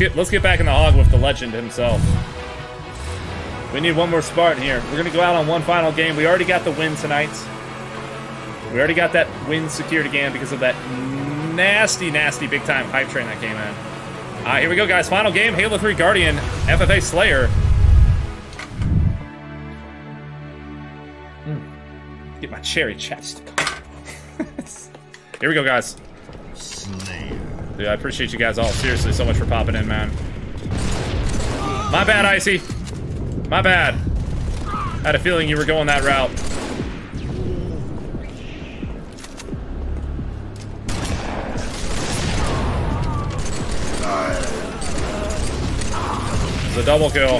Let's get back in the hog with the legend himself. We need one more Spartan here. We're going to go out on one final game. We already got the win tonight. We already got that win secured again because of that nasty, nasty big-time hype train that came in. Here we go, guys. Final game, Halo 3 Guardian, FFA Slayer. Get my cherry chapstick. Here we go, guys. Dude, I appreciate you guys all seriously so much for popping in, man. My bad, Icy. My bad. I had a feeling you were going that route. It's a double kill.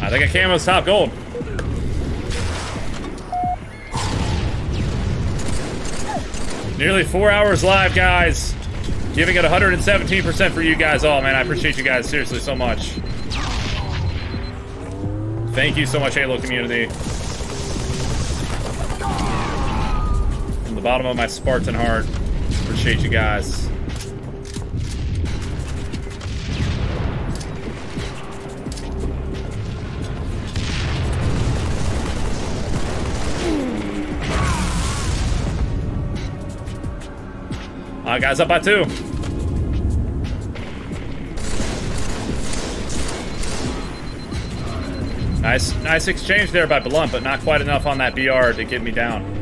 I think a camo's top gold. Nearly 4 hours live, guys. Giving it 117% for you guys all, man. I appreciate you guys seriously so much. Thank you so much, Halo community. From the bottom of my Spartan heart, appreciate you guys. Guys, up by 2. Nice exchange there by Blunt, but not quite enough on that BR to get me down.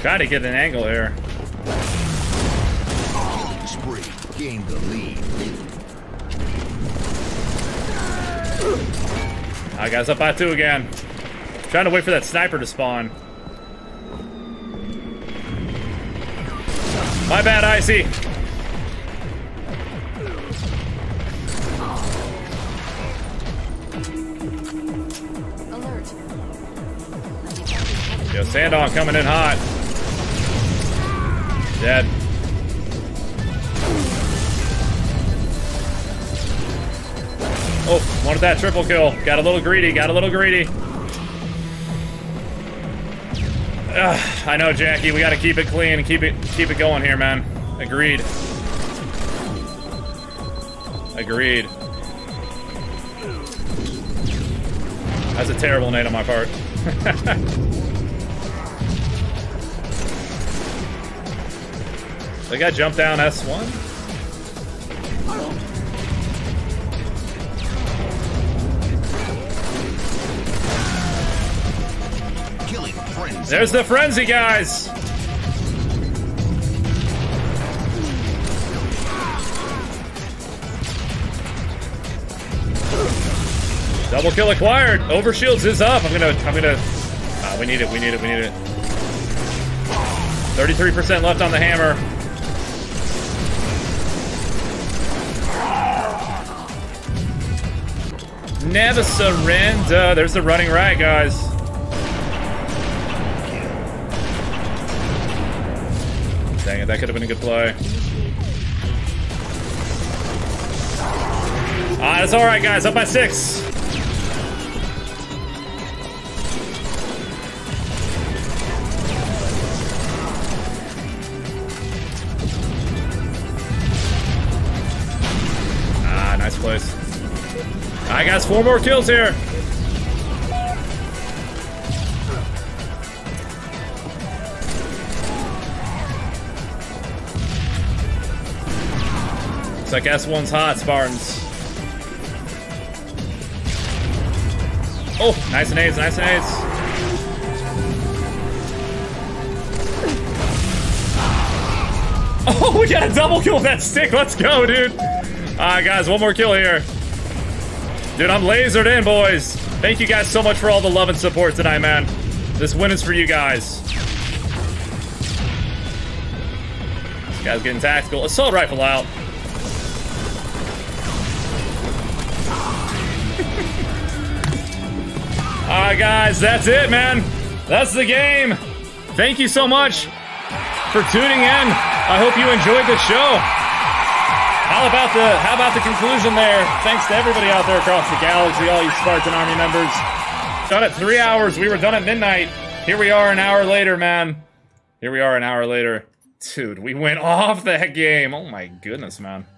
Try to get an angle here. Gain the lead. I guys up by 2 again. Trying to wait for that sniper to spawn. My bad, Icy. Alert. Yo, Sandon coming in hot. Dead. Oh, wanted that triple kill. Got a little greedy. I know, Jackie. We got to keep it clean and keep it going here, man. Agreed. Agreed. That's a terrible nade on my part. They got jumped down S1. Killing frenzy. There's the frenzy, guys. Double kill acquired. Overshields is up. I'm gonna. We need it. 33% left on the hammer. Never surrender. There's the running right, guys. Dang it, that could have been a good play. That's all right, guys. Up by 6. Nice place. All right, guys, 4 more kills here. Looks like S1's hot, Spartans. Oh, nice nades, nice nades. Oh, we got a double kill with that stick. Let's go, dude. All right, guys, one more kill here. Dude, I'm lasered in, boys. Thank you guys so much for all the love and support tonight, man. This win is for you guys. This guy's getting tactical. Assault rifle out. right, guys, that's it, man. That's the game. Thank you so much for tuning in. I hope you enjoyed the show. How about the conclusion there? Thanks to everybody out there across the galaxy, all you Spartan Army members. Done at 3 hours. We were done at midnight. Here we are an hour later, man. Here we are an hour later. Dude, we went off that game. Oh my goodness, man.